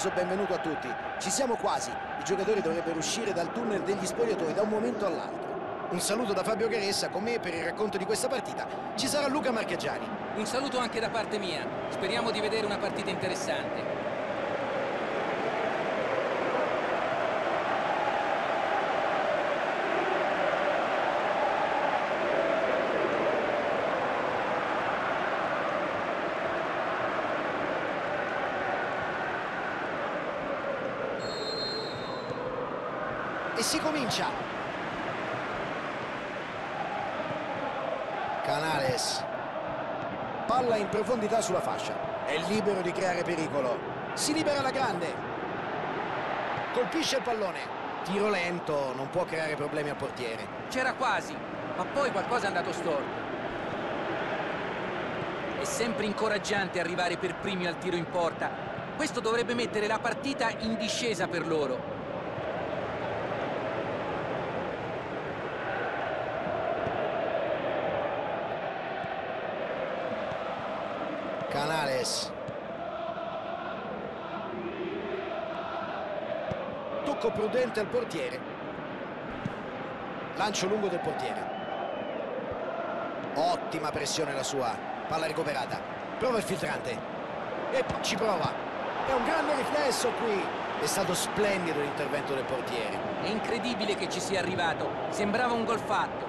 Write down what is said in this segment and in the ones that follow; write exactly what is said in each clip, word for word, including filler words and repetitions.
caloroso benvenuto a tutti. Ci siamo quasi, i giocatori dovrebbero uscire dal tunnel degli spogliatoi da un momento all'altro. Un saluto da Fabio Garessa, con me per il racconto di questa partita ci sarà Luca Marchegiani. Un saluto anche da parte mia, speriamo di vedere una partita interessante. E si comincia. Canales, palla in profondità sulla fascia, è libero di creare pericolo, si libera alla grande, colpisce il pallone, tiro lento, non può creare problemi al portiere. C'era quasi, ma poi qualcosa è andato storto. È sempre incoraggiante arrivare per primi al tiro in porta, questo dovrebbe mettere la partita in discesa per loro. Canales, tocco prudente al portiere, lancio lungo del portiere, ottima pressione la sua, palla recuperata, prova il filtrante e ci prova, è un grande riflesso qui, è stato splendido l'intervento del portiere. È incredibile che ci sia arrivato, sembrava un gol fatto.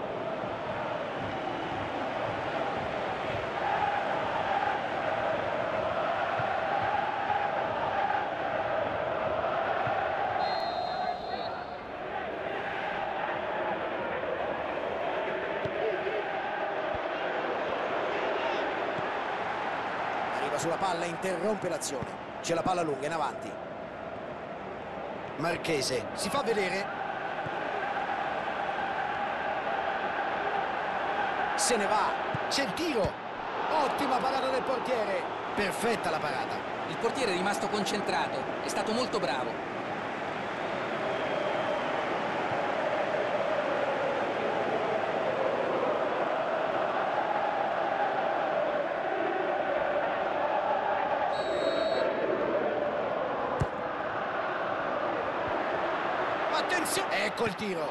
Sulla palla interrompe l'azione, c'è la palla lunga in avanti. Marchese si fa vedere, se ne va, c'è il tiro, ottima parata del portiere, perfetta la parata. Il portiere è rimasto concentrato, è stato molto bravo. Ecco il tiro.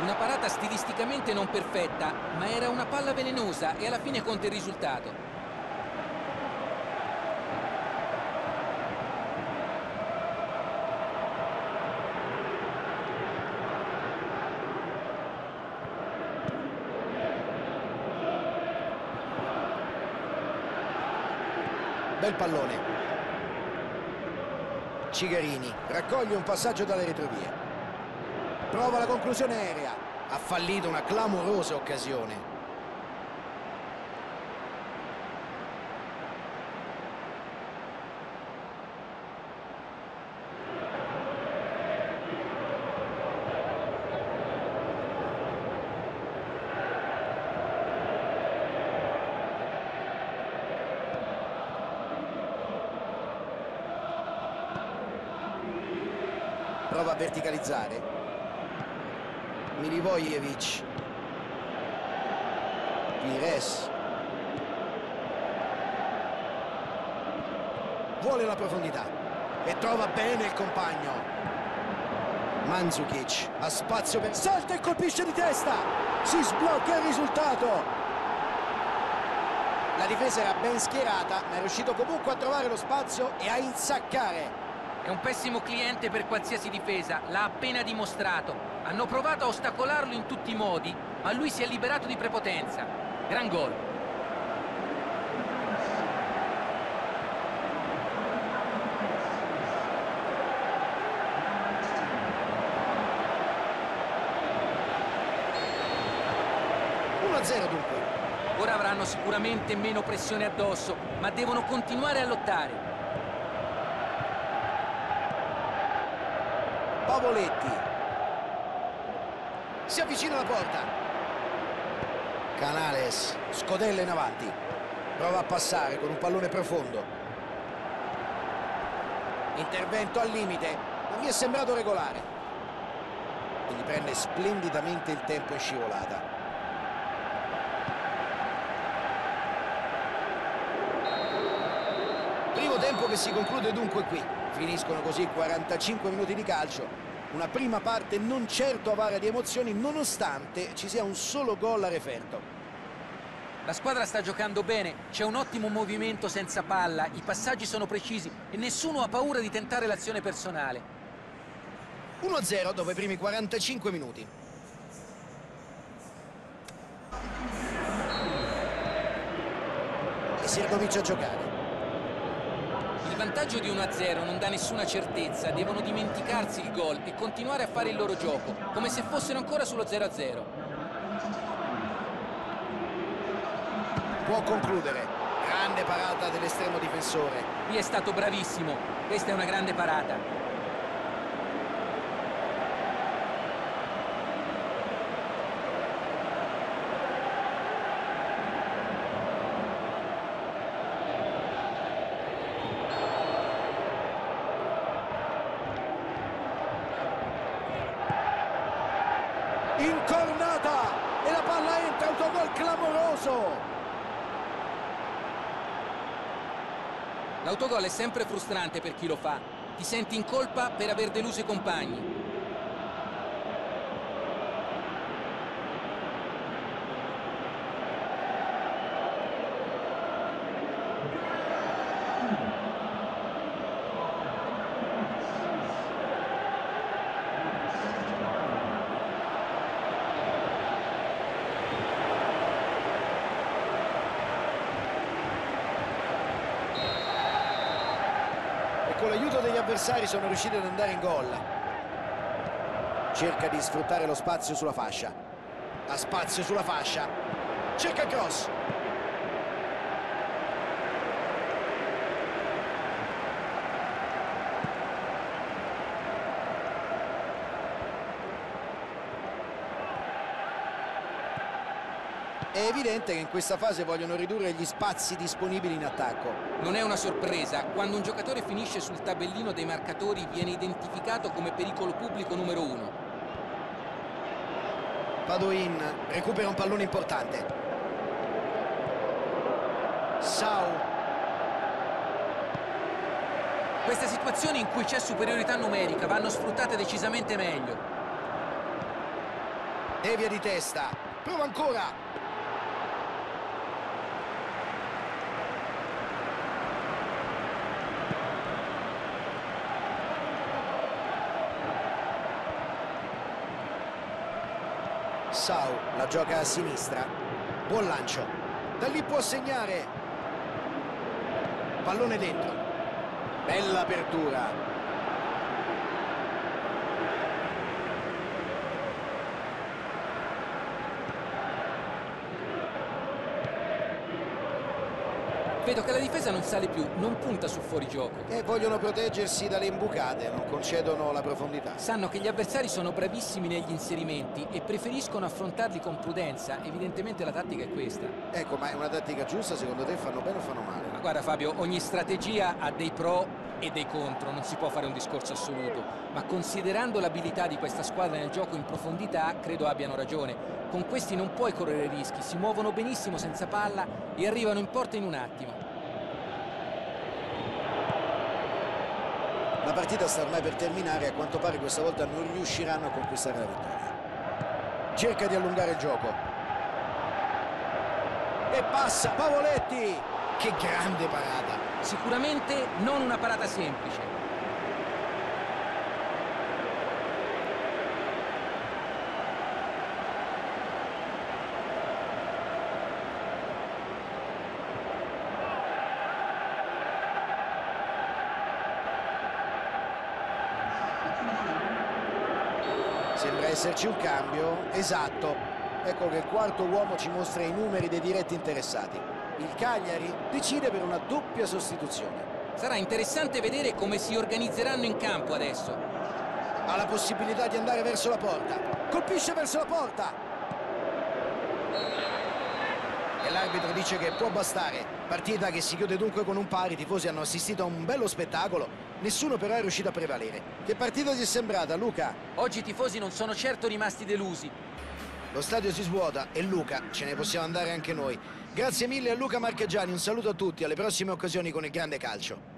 Una parata stilisticamente non perfetta, ma era una palla velenosa e alla fine conta il risultato. Bel pallone. Cigarini raccoglie un passaggio dalle retrovie, prova la conclusione aerea, ha fallito una clamorosa occasione. Prova a verticalizzare Milivojevic, Pires, vuole la profondità e trova bene il compagno. Mandzukic ha spazio per... salta e colpisce di testa, si sblocca il risultato. La difesa era ben schierata, ma è riuscito comunque a trovare lo spazio e a insaccare. È un pessimo cliente per qualsiasi difesa, l'ha appena dimostrato. Hanno provato a ostacolarlo in tutti i modi, ma lui si è liberato di prepotenza. Gran gol. uno a zero dunque. Ora avranno sicuramente meno pressione addosso, ma devono continuare a lottare. Pavoletti si avvicina alla porta. Canales scodella in avanti, prova a passare con un pallone profondo, intervento al limite, non mi è sembrato regolare e gli prende splendidamente il tempo in scivolata. Primo tempo che si conclude dunque qui. Finiscono così quarantacinque minuti di calcio. Una prima parte non certo avara di emozioni, nonostante ci sia un solo gol a referto. La squadra sta giocando bene, c'è un ottimo movimento senza palla, i passaggi sono precisi e nessuno ha paura di tentare l'azione personale. uno a zero dopo i primi quarantacinque minuti. E si ricomincia a giocare. Il vantaggio di uno a zero non dà nessuna certezza, devono dimenticarsi il gol e continuare a fare il loro gioco, come se fossero ancora sullo zero a zero. Può concludere, grande parata dell'estremo difensore. Qui è stato bravissimo, questa è una grande parata. Incornata e la palla entra, autogol clamoroso. L'autogol è sempre frustrante per chi lo fa. Ti senti in colpa per aver deluso i compagni. Con l'aiuto degli avversari sono riusciti ad andare in gol. Cerca di sfruttare lo spazio sulla fascia. Ha spazio sulla fascia. Cerca il cross. È evidente che in questa fase vogliono ridurre gli spazi disponibili in attacco. Non è una sorpresa, quando un giocatore finisce sul tabellino dei marcatori viene identificato come pericolo pubblico numero uno. Padoin recupera un pallone importante. Sau. Queste situazioni in cui c'è superiorità numerica vanno sfruttate decisamente meglio. Devia di testa, prova ancora. Sau la gioca a sinistra, buon lancio, da lì può segnare, pallone dentro, bella apertura. Vedo che la difesa non sale più, non punta sul fuorigioco. E vogliono proteggersi dalle imbucate, non concedono la profondità. Sanno che gli avversari sono bravissimi negli inserimenti e preferiscono affrontarli con prudenza. Evidentemente la tattica è questa. Ecco, ma è una tattica giusta? Secondo te fanno bene o fanno male? Ma guarda Fabio, ogni strategia ha dei pro e dei contro, non si può fare un discorso assoluto. Ma considerando l'abilità di questa squadra nel gioco in profondità, credo abbiano ragione. Con questi non puoi correre rischi, si muovono benissimo senza palla e arrivano in porta in un attimo. La partita sta ormai per terminare, a quanto pare questa volta non riusciranno a conquistare la vittoria. Cerca di allungare il gioco. E passa Pavoletti! Che grande parata! Sicuramente non una parata semplice. Sembra esserci un cambio, esatto, ecco che il quarto uomo ci mostra i numeri dei diretti interessati. Il Cagliari decide per una doppia sostituzione. Sarà interessante vedere come si organizzeranno in campo adesso. Ha la possibilità di andare verso la porta, colpisce verso la porta. E l'arbitro dice che può bastare, partita che si chiude dunque con un pari, i tifosi hanno assistito a un bello spettacolo. Nessuno però è riuscito a prevalere. Che partita ti è sembrata, Luca? Oggi i tifosi non sono certo rimasti delusi. Lo stadio si svuota e Luca, ce ne possiamo andare anche noi. Grazie mille a Luca Marchegiani, un saluto a tutti, alle prossime occasioni con il grande calcio.